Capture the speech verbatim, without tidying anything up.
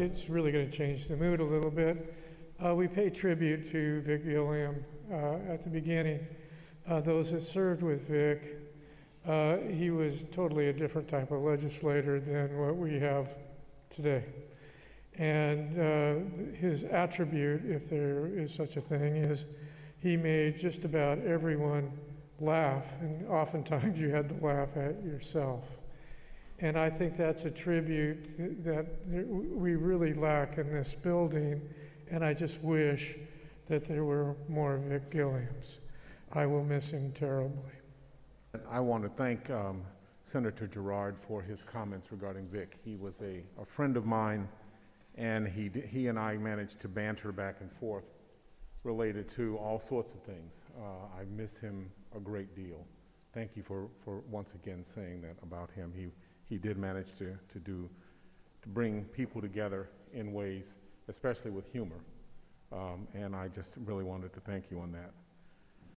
it's really going to change the mood a little bit. Uh, we pay tribute to Vic Gilliam uh, at the beginning. Uh, those that served with Vic, uh, he was totally a different type of legislator than what we have today. And uh, his attribute, if there is such a thing, is he made just about everyone laugh, and oftentimes you had to laugh at yourself. And I think that's a tribute that we really lack in this building, and I just wish that there were more Vic Gilliams. I will miss him terribly. I want to thank um, Senator Girod for his comments regarding Vic. He was a, a friend of mine, and he, he and I managed to banter back and forth related to all sorts of things. Uh, I miss him a great deal. Thank you for, for once again saying that about him. He, he did manage to, to, do, to bring people together in ways, especially with humor. Um, and I just really wanted to thank you on that.